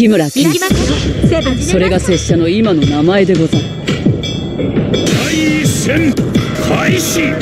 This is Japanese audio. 木村健一、それが拙者の今の名前でござる。対戦開始。